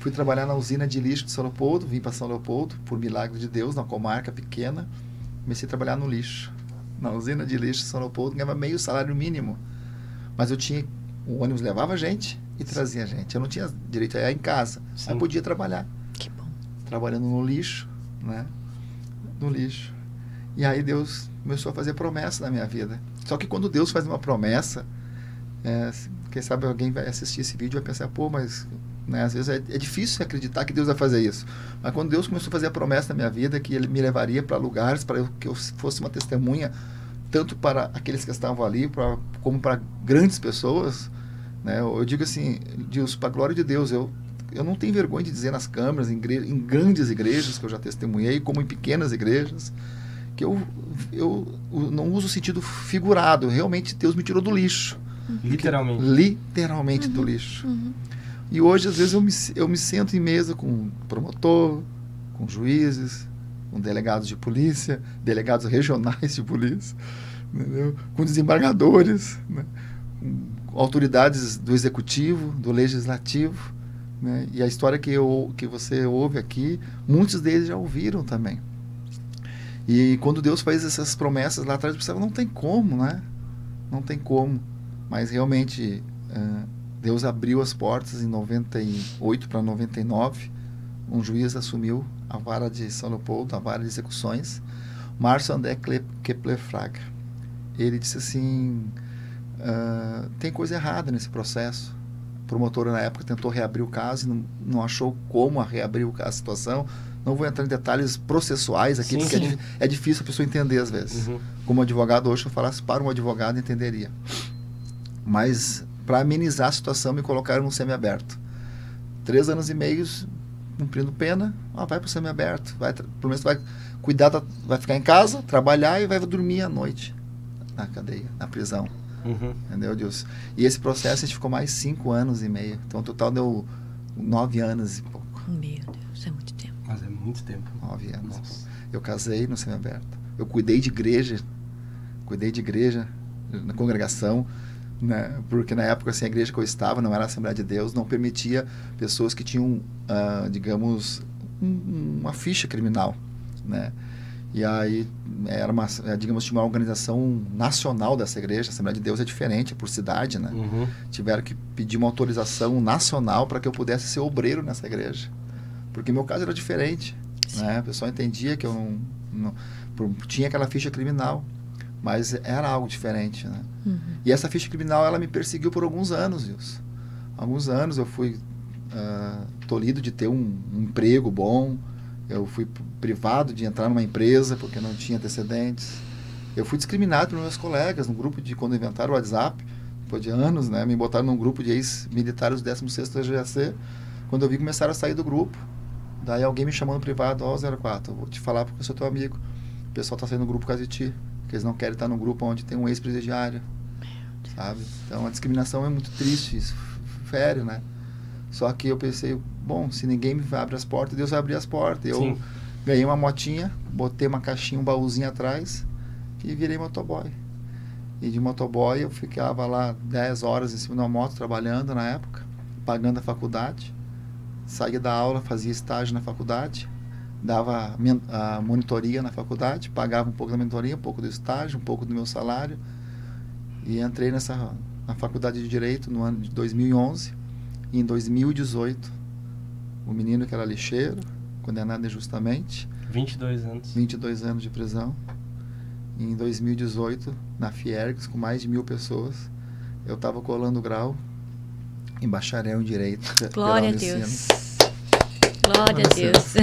Fui trabalhar na usina de lixo de São Leopoldo, vim para São Leopoldo, por milagre de Deus, na comarca pequena. Comecei a trabalhar no lixo. Na usina de lixo de São Leopoldo, ganhava meio salário mínimo. Mas eu tinha... O ônibus levava a gente e trazia a gente. Eu não tinha direito a ir em casa. Sim. Mas podia trabalhar. Que bom. Trabalhando no lixo, né? No lixo. E aí Deus começou a fazer promessa na minha vida. Só que quando Deus faz uma promessa... quem sabe alguém vai assistir esse vídeo e vai pensar, pô, mas... Né? Às vezes é difícil acreditar que Deus vai fazer isso. Mas quando Deus começou a fazer a promessa na minha vida, que Ele me levaria para lugares, para que eu fosse uma testemunha, tanto para aqueles que estavam ali, como para grandes pessoas, né? Eu digo assim, Deus, para a glória de Deus, eu não tenho vergonha de dizer nas câmeras, em grandes igrejas que eu já testemunhei, como em pequenas igrejas, que eu não uso o sentido figurado. Realmente Deus me tirou do lixo. Uhum. Literalmente. Literalmente, uhum, do lixo. Uhum. E hoje, às vezes, eu me sento em mesa com um promotor, com juízes, com delegados de polícia, delegados regionais de polícia, entendeu? Com desembargadores, né? Com autoridades do executivo, do legislativo, né? E a história que você ouve aqui, muitos deles já ouviram também. E quando Deus faz essas promessas lá atrás, você fala, não tem como, né? Não tem como. Mas realmente... Deus abriu as portas em 98 para 99, um juiz assumiu a vara de São Leopoldo, a vara de execuções, Márcio André Kepler Fraga. Ele disse assim, tem coisa errada nesse processo. A promotora na época tentou reabrir o caso e não achou como reabrir a situação. Não vou entrar em detalhes processuais aqui, sim, porque sim. É difícil a pessoa entender às vezes. Uhum. Como advogado, hoje eu falasse para um advogado, entenderia. Mas... para amenizar a situação, me colocaram no semiaberto. 3 anos e meio, cumprindo pena, vai para o semiaberto. Pelo menos vai cuidar, vai ficar em casa, trabalhar e vai dormir à noite na cadeia, na prisão. Uhum. Entendeu, Deus? E esse processo a gente ficou mais 5 anos e meio. Então, o total deu 9 anos e pouco. Meu Deus, é muito tempo. Mas é muito tempo. 9 anos. Nossa. Eu casei no semiaberto. Eu cuidei de igreja, na congregação, né? Porque na época, assim, a igreja que eu estava não era a Assembleia de Deus, não permitia pessoas que tinham, digamos, uma ficha criminal, né? E aí era uma, digamos, tinha uma organização nacional dessa igreja. A Assembleia de Deus é diferente, é por cidade, né? Uhum. Tiveram que pedir uma autorização nacional para que eu pudesse ser obreiro nessa igreja, porque meu caso era diferente, né? O pessoal entendia que eu não tinha aquela ficha criminal, mas era algo diferente, né? Uhum. E essa ficha criminal, ela me perseguiu por alguns anos, Deus. Alguns anos eu fui tolhido de ter um emprego bom, eu fui privado de entrar numa empresa porque não tinha antecedentes. Eu fui discriminado pelos meus colegas no grupo de, quando inventaram o WhatsApp, depois de anos, né? Me botaram num grupo de ex-militares do 16º GAC. Quando eu vi, começaram a sair do grupo. Daí alguém me chamou no privado, ó, 04, eu vou te falar porque eu sou teu amigo. O pessoal está saindo do grupo por causa de ti. Porque eles não querem estar num grupo onde tem um ex-presidiário, sabe? Então, a discriminação é muito triste, isso fere, né? Só que eu pensei, bom, se ninguém me abre as portas, Deus vai abrir as portas. Eu, sim, ganhei uma motinha, botei uma caixinha, um baúzinho atrás e virei motoboy. E de motoboy eu ficava lá 10 horas em cima de uma moto, trabalhando na época, pagando a faculdade. Saía da aula, fazia estágio na faculdade, dava a monitoria na faculdade, pagava um pouco da monitoria, um pouco do estágio, um pouco do meu salário, e entrei na faculdade de Direito no ano de 2011, e em 2018, o menino que era lixeiro, condenado injustamente, 22 anos de prisão, e em 2018, na Fiergs, com mais de 1000 pessoas, eu estava colando o grau em bacharel em Direito. Glória a Deus. Glória a Deus.